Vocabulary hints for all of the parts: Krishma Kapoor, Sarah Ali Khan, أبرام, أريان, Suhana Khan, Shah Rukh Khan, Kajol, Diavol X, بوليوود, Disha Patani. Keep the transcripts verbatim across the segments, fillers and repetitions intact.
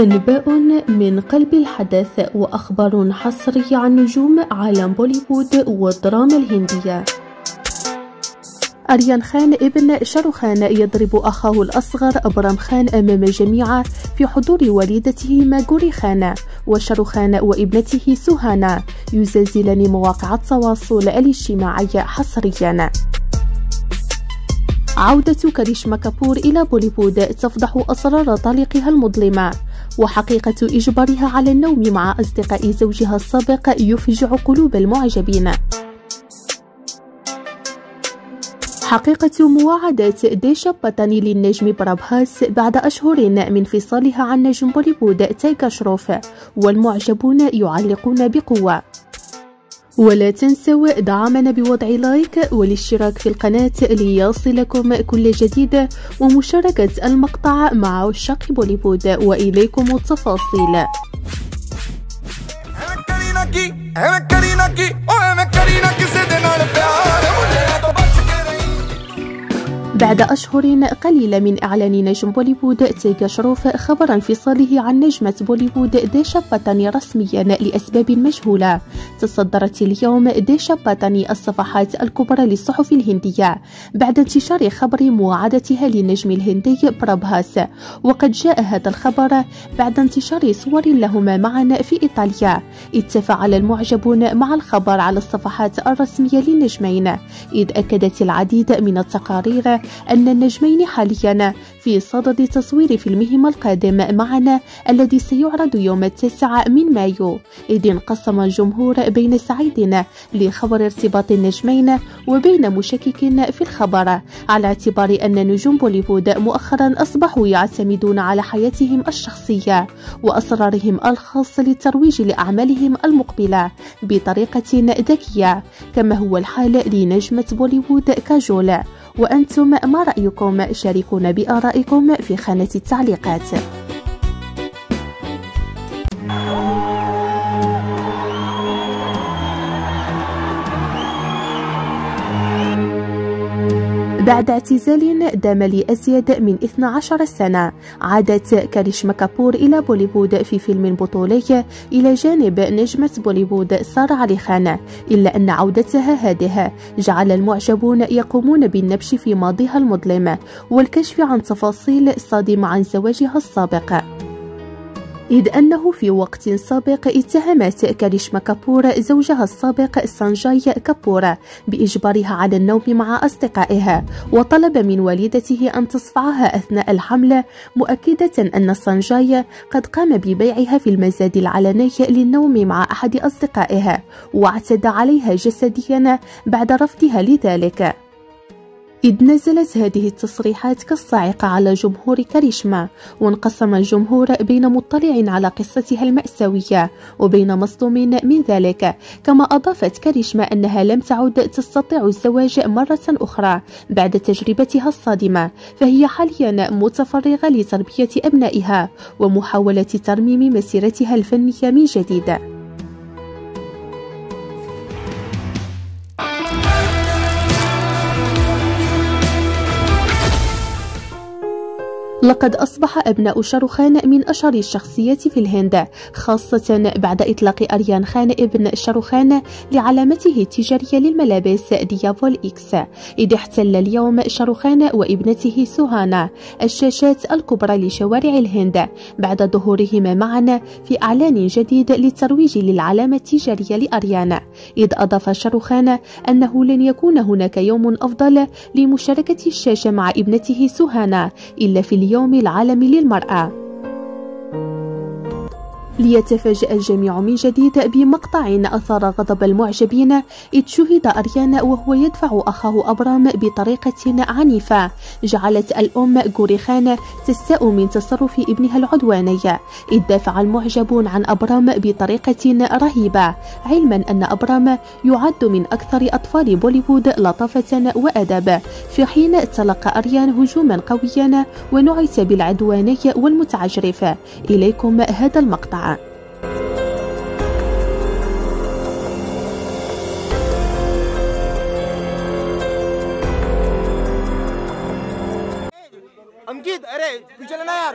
انباء من قلب الحدث واخبار حصري عن نجوم عالم بوليوود والدراما الهندية. أريان خان ابن شاروخان يضرب أخاه الأصغر أبرام خان أمام الجميع في حضور والدتهما غوري خان وشاروخان وابنته سوهانا، يزلزلان مواقع التواصل الاجتماعي حصريا. عودة كاريشما كابور إلى بوليوود تفضح أسرار طليقها المظلم، وحقيقة إجبارها على النوم مع أصدقاء زوجها السابق يفجع قلوب المعجبين. حقيقة مواعدة ديشا باتاني للنجم بربهاس بعد أشهر من انفصالها عن نجم بوليوود تايجر شروف، والمعجبون يعلقون بقوة. ولا تنسوا دعمنا بوضع لايك والاشتراك في القناة ليصلكم كل جديد، ومشاركة المقطع مع عشاق بوليوود. وإليكم التفاصيل. بعد أشهر قليلة من إعلان نجم بوليوود تايجر شروف خبر انفصاله عن نجمة بوليوود ديشا باتاني رسميا لأسباب مجهولة، تصدرت اليوم ديشا باتاني الصفحات الكبرى للصحف الهندية بعد انتشار خبر مواعدتها للنجم الهندي بربهاس. وقد جاء هذا الخبر بعد انتشار صور لهما معا في إيطاليا، إذ تفاعل المعجبون مع الخبر على الصفحات الرسمية للنجمين، إذ أكدت العديد من التقارير أن النجمين حاليا في صدد تصوير فيلمهما القادم معنا الذي سيعرض يوم التاسع من مايو، إذ انقسم الجمهور بين سعيد لخبر ارتباط النجمين وبين مشكك في الخبر، على اعتبار أن نجوم بوليوود مؤخرا أصبحوا يعتمدون على حياتهم الشخصية وأسرارهم الخاصة للترويج لأعمالهم المقبلة بطريقة ذكية، كما هو الحال لنجمة بوليوود كاجول. وأنتم ما رأيكم؟ شاركونا بآرائكم في خانة التعليقات. بعد اعتزال دام لأزيد من اثنتي عشرة سنة، عادت كاريشما كابور إلى بوليوود في فيلم بطولي إلى جانب نجمة بوليوود سارة علي خان، إلا أن عودتها هذه جعل المعجبون يقومون بالنبش في ماضيها المظلم والكشف عن تفاصيل صادمة عن زواجها السابق، إذ أنه في وقت سابق اتهمت كاريشما كابور زوجها السابق سانجاي كابور بإجبارها على النوم مع أصدقائها، وطلب من والدته أن تصفعها أثناء الحمل، مؤكدة أن سانجاي قد قام ببيعها في المزاد العلني للنوم مع أحد أصدقائها واعتدى عليها جسديا بعد رفضها لذلك، إذ نزلت هذه التصريحات كالصاعقة على جمهور كاريشما، وانقسم الجمهور بين مطلع على قصتها المأساوية وبين مصدوم من ذلك. كما أضافت كاريشما أنها لم تعد تستطيع الزواج مرة أخرى بعد تجربتها الصادمة، فهي حاليا متفرغة لتربية أبنائها ومحاولة ترميم مسيرتها الفنية من جديد. لقد أصبح أبناء شاروخان من أشهر الشخصيات في الهند، خاصة بعد إطلاق أريان خان ابن شاروخان لعلامته التجارية للملابس ديافول إكس، إذ احتل اليوم شاروخان وابنته سوهانا الشاشات الكبرى لشوارع الهند بعد ظهورهما معا في إعلان جديد للترويج للعلامة التجارية لأريان، إذ أضاف شاروخان أنه لن يكون هناك يوم أفضل لمشاركة الشاشة مع ابنته سوهانا إلا في اليوم اليوم العالمي للمرأة. ليتفاجأ الجميع من جديد بمقطع أثار غضب المعجبين، إذ شهد أريان وهو يدفع أخاه أبرام بطريقة عنيفة جعلت الأم غوري خان تستاء من تصرف ابنها العدواني، إذ دافع المعجبون عن أبرام بطريقة رهيبة، علما أن أبرام يعد من أكثر أطفال بوليوود لطافة وأدب، في حين تلقى أريان هجوما قويا ونعت بالعدواني والمتعجرف. إليكم هذا المقطع. अंकित अरे पिछले ना यार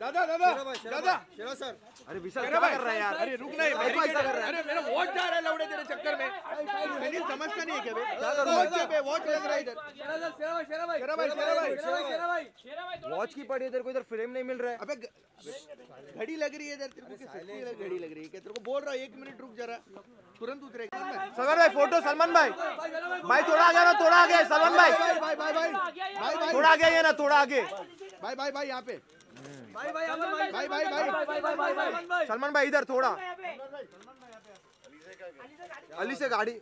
दादा दादा दादा शेरा सर अरे विशाल क्या कर रहा है यार अरे रुक नहीं अरे मेरा वॉच जा रहा है लौड़े तेरे चक्कर में मैंने समझता नहीं है क्या बे क्या कर रहा है बे वॉच लग रहा है इधर शेरा सर शेरा भाई शेरा भाई शेरा भाई शेरा भाई शेरा भाई वॉच की पड़ी है तेरे को इधर फ्रेम नहीं मिल रहा है अबे घड़ी लग रही है इधर तेरे को किसकी घड़ी लग रही है क्या तेरे को बोल रहा है एक मिनट रुक जरा तुरंत उतरेगा सगर भाई फोटो सलमान भाई भाई थोड़ा आगे ना थोड़ा आगे सलमान भाई भाई भाई भाई थोड़ा आगे ये ना थोड़ा आगे भाई भाई भाई यहाँ पे भाई भाई भाई भाई भाई सलमान भाई इधर थोड़ा अली से गाड़ी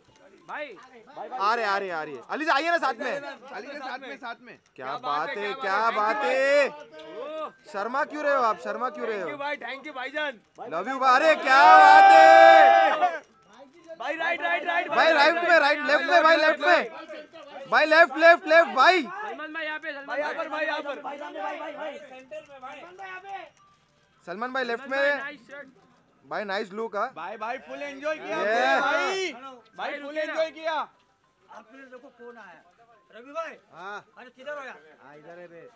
भाई आ रहे आ रहे आ रही है अली से आइए ना साथ में अली से साथ में साथ में क्या बात है क्या बात है शर्मा क्यों रहे हो आप शर्मा क्यों रहे हो भाई थैंक यू भाईजान लव यू भाई अरे क्या बात है भाई राइट राइट राइट भाई राइट में राइट लेफ्ट में भाई लेफ्ट में भाई लेफ्ट लेफ्ट लेफ्ट भाई सलमान भाई यहाँ पे भाई यहाँ पर भाई यहाँ पर भाई भाई सेंटर में भाई सलमान भाई यहाँ पे सलमान भाई लेफ्ट में भाई नाइस लुक है भाई भाई फुल एंजॉय किया भाई भाई फुल एंजॉय किया आपने लोगों को फोन आया रवि भाई हाँ अरे किधर हो यार हाँ इधर है बे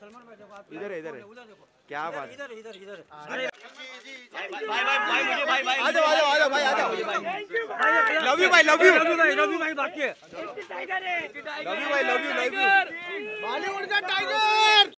सलमान भाई देखो आप इधर इधर क्या बात इधर इधर इधर अरे भाई भाई भाई मुझे भाई भाई आ जाओ आ जाओ आ जाओ भाई आ जाओ लव यू भाई लव यू लव यू भाई लव यू भाई बाकी है लव यू भाई love you love you Bollywood का टाइगर